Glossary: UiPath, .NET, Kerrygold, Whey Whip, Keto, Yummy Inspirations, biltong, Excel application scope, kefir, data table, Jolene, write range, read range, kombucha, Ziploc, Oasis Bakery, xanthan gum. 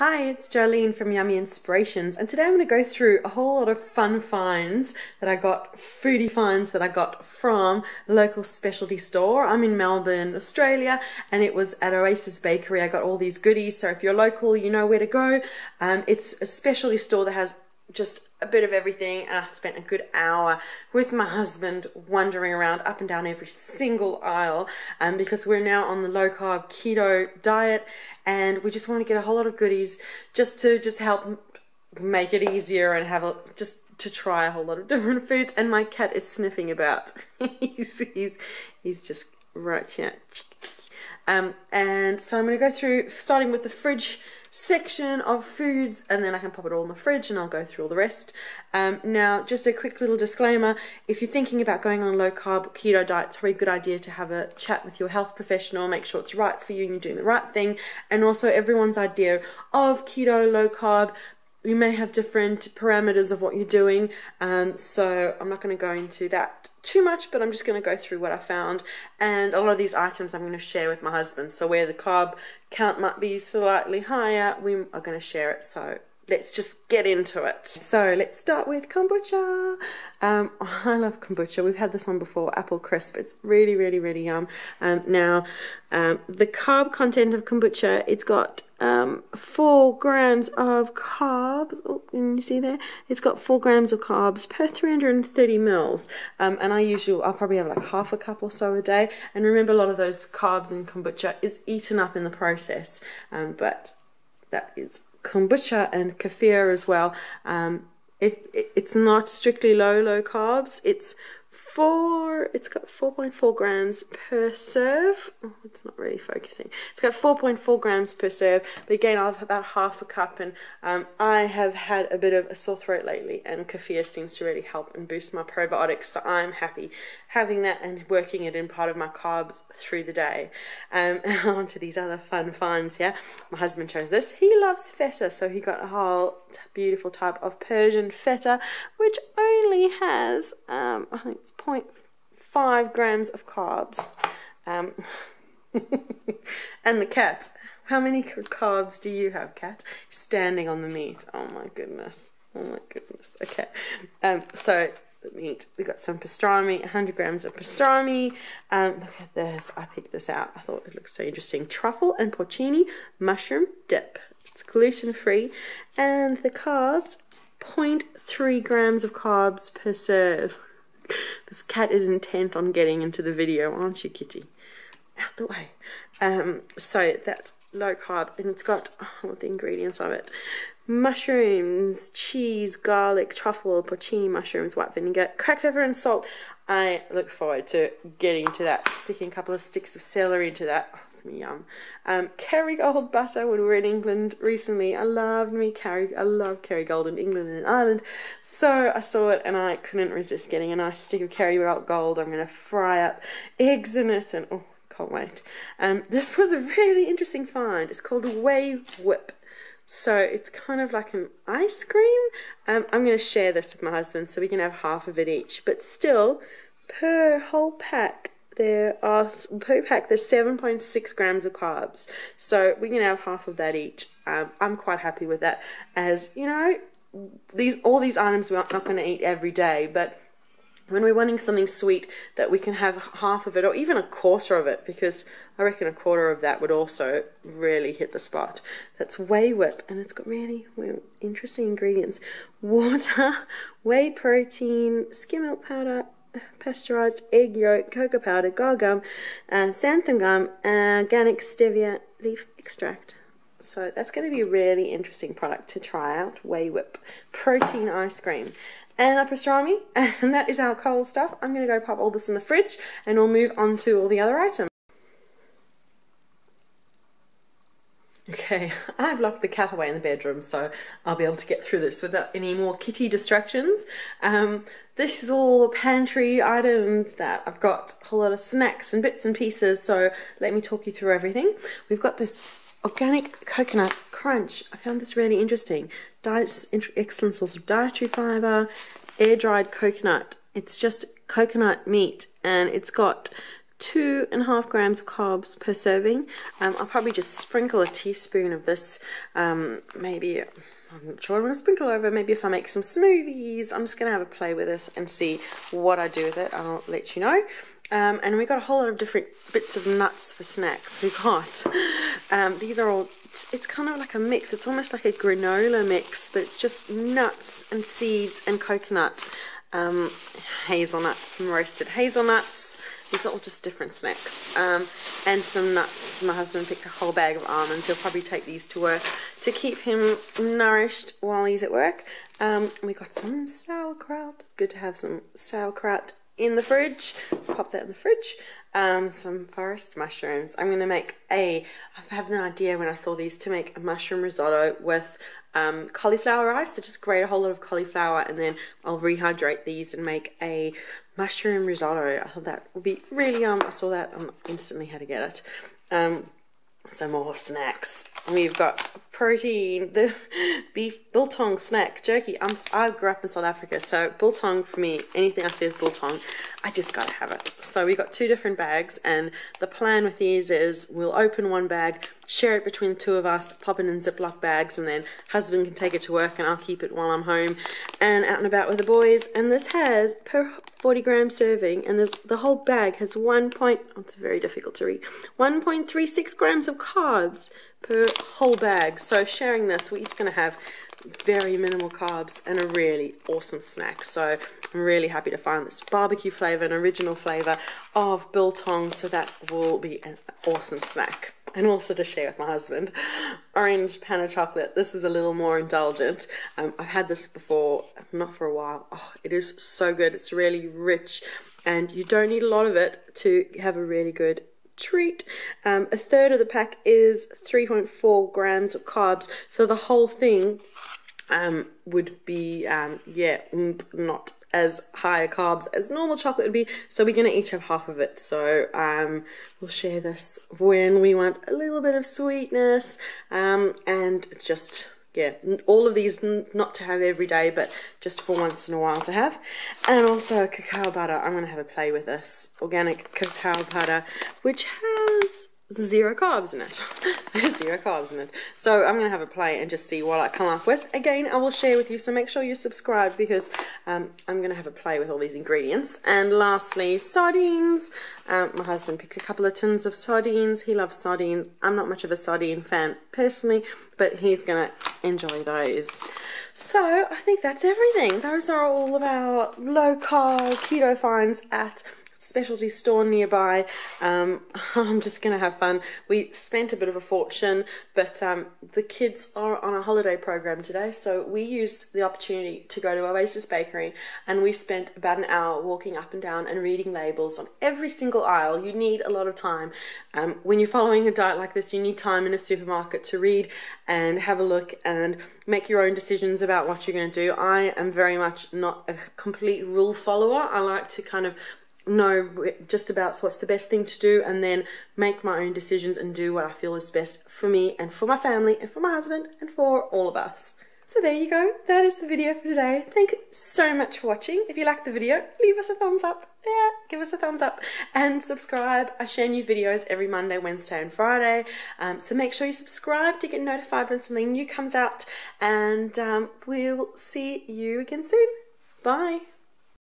Hi, it's Jolene from Yummy Inspirations, and today I'm going to go through a whole lot of fun finds that I got, foodie finds that I got from a local specialty store. I'm in Melbourne, Australia, and it was at Oasis Bakery. I got all these goodies, so if you're local, you know where to go. It's a specialty store that has just a bit of everything, and I spent a good hour with my husband wandering around up and down every single aisle because we're now on the low-carb keto diet and we just want to get a whole lot of goodies just to help make it easier and have a to try a whole lot of different foods. And my cat is sniffing about. he's just right here. And so I'm going to go through, starting with the fridge section of foods, and then I can pop it all in the fridge and I'll go through all the rest. Now, just a quick little disclaimer, if you're thinking about going on a low-carb keto diet, it's probably a good idea to have a chat with your health professional, make sure it's right for you and you're doing the right thing. And also, everyone's idea of keto, low-carb, you may have different parameters of what you're doing, so I'm not going to go into that too much, but I'm just going to go through what I found. And a lot of these items I'm going to share with my husband, so where the carb count might be slightly higher, we are going to share it, so let's just get into it. So let's start with kombucha. I love kombucha. We've had this one before, apple crisp. It's really, really, really yum. The carb content of kombucha, it's got 4 grams of carbs. Oh, can you see there? It's got 4 grams of carbs per 330 mils. And I'll probably have like half a cup or so a day. And remember, a lot of those carbs in kombucha is eaten up in the process. But that is kombucha, and kefir as well. It's not strictly low carbs. It's got 4.4 grams per serve. Oh, it's not really focusing. It's got 4.4 grams per serve, but again, I'll have about half a cup. And I have had a bit of a sore throat lately, and kefir seems to really help and boost my probiotics, so I'm happy having that and working it in part of my carbs through the day. On to these other fun finds here. My husband chose this. He loves feta, so he got a whole beautiful type of Persian feta, which only has, I think it's 0.5 grams of carbs. And the cat. How many carbs do you have, cat? Standing on the meat. Oh my goodness. Oh my goodness. Okay. So the meat. We got some pastrami. 100 grams of pastrami. Look at this. I picked this out. I thought it looked so interesting. Truffle and porcini mushroom dip. It's gluten-free, and the carbs. 0.3 grams of carbs per serve. This cat is intent on getting into the video, aren't you, kitty? Out the way. So that's low carb, and it's got all the ingredients of it. Mushrooms, cheese, garlic, truffle, porcini mushrooms, white vinegar, cracked pepper and salt. I look forward to getting to that, sticking a couple of sticks of celery into that. Oh, it's gonna be yum. Kerrygold butter when we were in England recently. I love Kerrygold in England and in Ireland. So I saw it and I couldn't resist getting a nice stick of Kerrygold. I'm gonna fry up eggs in it, and oh, can't wait. This was a really interesting find. It's called Whey Whip. So it's kind of like an ice cream. I'm going to share this with my husband so we can have half of it each. But still, per pack there's 7.6 grams of carbs. So we can have half of that each. I'm quite happy with that. As you know, all these items we're not going to eat every day, but when we're wanting something sweet, that we can have half of it or even a quarter of it, because I reckon a quarter of that would also really hit the spot. That's Whey Whip, and it's got really interesting ingredients. Water, whey protein, skim milk powder, pasteurized egg yolk, cocoa powder, gall gum, xanthan gum, organic stevia leaf extract. So that's going to be a really interesting product to try out, Whey Whip protein ice cream. And our pastrami, and that is our cold stuff. I'm going to go pop all this in the fridge, and we'll move on to all the other items. Okay, I've locked the cat away in the bedroom, so I'll be able to get through this without any more kitty distractions. This is all the pantry items that I've got, a whole lot of snacks and bits and pieces, so let me talk you through everything. We've got this organic coconut crunch. I found this really interesting. Excellent source of dietary fiber, air-dried coconut. It's just coconut meat, and it's got 2.5 grams of carbs per serving. I'll probably just sprinkle a teaspoon of this, maybe, I'm not sure what I'm going to sprinkle over. Maybe if I make some smoothies, I'm just going to have a play with this and see what I do with it. I'll let you know. And we've got a whole lot of different bits of nuts for snacks. We've got, these are all, it's kind of like a mix. It's almost like a granola mix, but it's just nuts and seeds and coconut, hazelnuts, some roasted hazelnuts. These are all just different snacks, and some nuts. My husband picked a whole bag of almonds. He'll probably take these to work to keep him nourished while he's at work. We got some sauerkraut. It's good to have some sauerkraut in the fridge. Pop that in the fridge. Some forest mushrooms. I'm gonna make a, I have an idea when I saw these to make a mushroom risotto with cauliflower rice. So just grate a whole lot of cauliflower, and then I'll rehydrate these and make a mushroom risotto. I thought that would be really yum. I saw that, instantly had to get it. Some more snacks. We've got protein, the beef biltong snack jerky. I grew up in South Africa, so biltong for me, anything I see with biltong, I just gotta have it. So we got two different bags, and the plan with these is we'll open one bag, share it between the two of us, pop it in Ziploc bags, and then husband can take it to work and I'll keep it while I'm home and out and about with the boys. And this has per 40 gram serving, and the whole bag has 1.36 grams of carbs per whole bag. So sharing this, we're each going to have very minimal carbs and a really awesome snack. So I'm really happy to find this barbecue flavor and original flavor of biltong. So that will be an awesome snack, and also to share with my husband. Orange panna chocolate. This is a little more indulgent. I've had this before, not for a while. Oh, it is so good. It's really rich, and you don't need a lot of it to have a really good treat. A third of the pack is 3.4 grams of carbs, so the whole thing would be not as high carbs as normal chocolate would be, so we're gonna each have half of it. So we'll share this when we want a little bit of sweetness, and just all of these, not to have every day, but just for once in a while to have. And also cacao butter. I'm going to have a play with this organic cacao butter, which has zero carbs in it. There's zero carbs in it. So I'm going to have a play and just see what I come up with. Again, I will share with you, so make sure you subscribe, because I'm going to have a play with all these ingredients. And lastly, sardines. My husband picked a couple of tins of sardines. He loves sardines. I'm not much of a sardine fan personally, but he's gonna enjoy those. So I think that's everything. Those are all of our low carb keto finds at specialty store nearby. I'm just gonna have fun. We spent a bit of a fortune, but the kids are on a holiday program today, so we used the opportunity to go to Oasis Bakery, and we spent about an hour walking up and down and reading labels on every single aisle. You need a lot of time. When you're following a diet like this, you need time in a supermarket to read and have a look and make your own decisions about what you're gonna do. I am very much not a complete rule follower. I like to kind of know just about what's the best thing to do, and then make my own decisions and do what I feel is best for me and for my family and for my husband and for all of us. So there you go, that is the video for today. Thank you so much for watching. If you liked the video, leave us a thumbs up. Yeah, give us a thumbs up and subscribe. I share new videos every Monday, Wednesday and Friday, so make sure you subscribe to get notified when something new comes out, and we'll see you again soon. Bye.